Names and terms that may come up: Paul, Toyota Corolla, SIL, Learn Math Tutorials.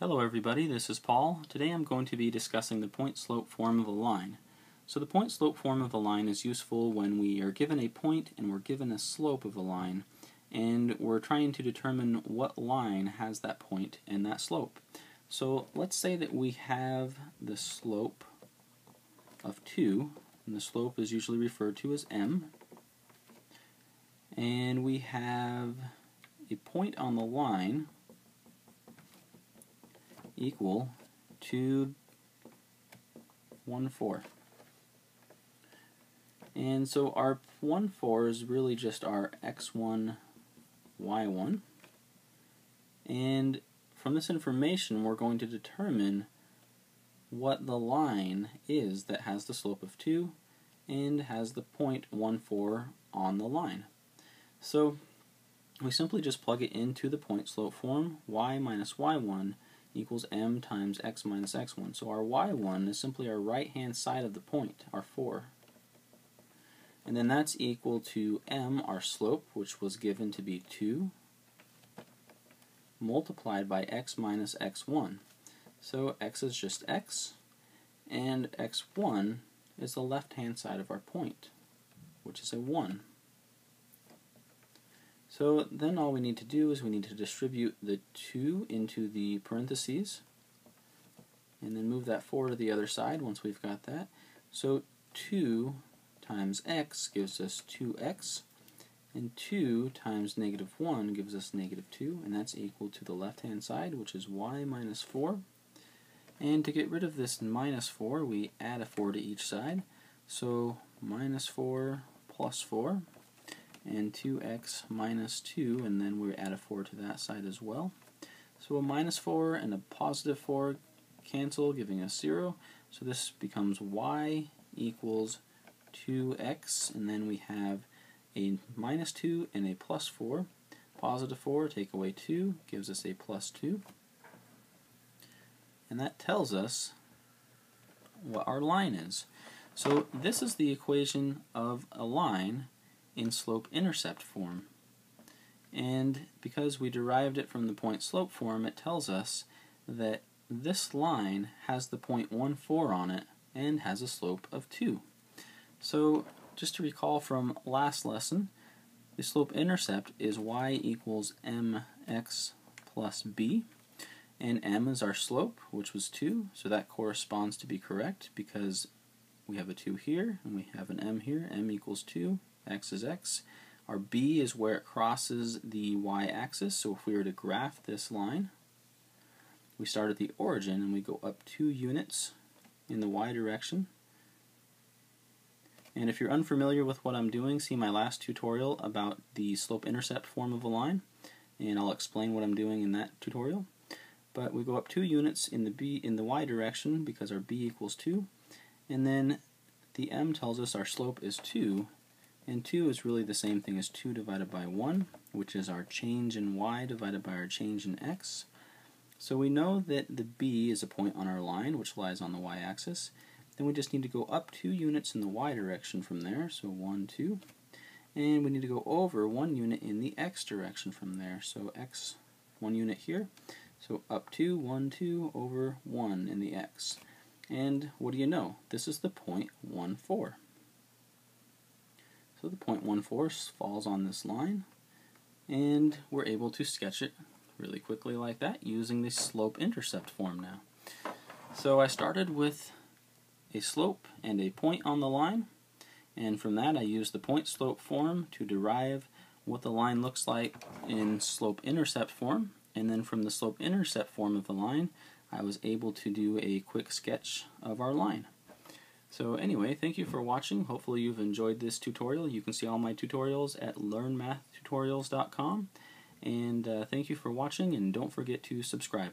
Hello everybody, this is Paul. Today I'm going to be discussing the point-slope form of a line. So the point-slope form of a line is useful when we are given a point and we're given a slope of a line, and we're trying to determine what line has that point and that slope. So let's say that we have the slope of 2, and the slope is usually referred to as m, and we have a point on the line equal to 1, 4. And so our 1, 4 is really just our x1, y1. And from this information we're going to determine what the line is that has the slope of 2 and has the point 1, 4 on the line. So we simply just plug it into the point slope form. Y minus y1 equals m times x minus x1. So our y1 is simply our right-hand side of the point, our 4. And then that's equal to m, our slope, which was given to be 2, multiplied by x minus x1. So x is just x, and x1 is the left-hand side of our point, which is a 1. So then all we need to do is we need to distribute the 2 into the parentheses and then move that 4 to the other side once we've got that. So 2 times x gives us 2x, and 2 times negative 1 gives us negative 2, and that's equal to the left-hand side, which is y minus 4. And to get rid of this minus 4, we add a 4 to each side. So minus 4 plus 4. And 2x minus 2, and then we add a 4 to that side as well. So a minus 4 and a positive 4 cancel, giving us 0. So this becomes y equals 2x, and then we have a minus 2 and a plus 4. Positive 4, take away 2, gives us a plus 2. And that tells us what our line is. So this is the equation of a line in slope-intercept form. And because we derived it from the point-slope form, it tells us that this line has the point 1, 4 on it and has a slope of 2. So just to recall from last lesson, the slope-intercept is y equals mx plus b, and m is our slope, which was 2, so that corresponds to be correct because we have a 2 here and we have an m here, m equals 2, x is x. Our b is where it crosses the y-axis, so if we were to graph this line, we start at the origin and we go up 2 units in the y-direction. And if you're unfamiliar with what I'm doing, see my last tutorial about the slope-intercept form of a line, and I'll explain what I'm doing in that tutorial. But we go up 2 units in the y-direction because our b equals 2, and then the m tells us our slope is 2, and 2 is really the same thing as 2 divided by 1, which is our change in y divided by our change in x. So we know that the b is a point on our line, which lies on the y-axis. Then we just need to go up 2 units in the y-direction from there, so 1, 2. And we need to go over 1 unit in the x-direction from there, so x, 1 unit here. So up 2, 1, 2, over 1 in the x. And what do you know? This is the point 1, 4. So the 0.14 falls on this line, and we're able to sketch it really quickly like that using the slope-intercept form now. So I started with a slope and a point on the line, and from that I used the point-slope form to derive what the line looks like in slope-intercept form, and then from the slope-intercept form of the line I was able to do a quick sketch of our line. So anyway, thank you for watching. Hopefully you've enjoyed this tutorial. You can see all my tutorials at learnmathtutorials.com. And thank you for watching, and don't forget to subscribe.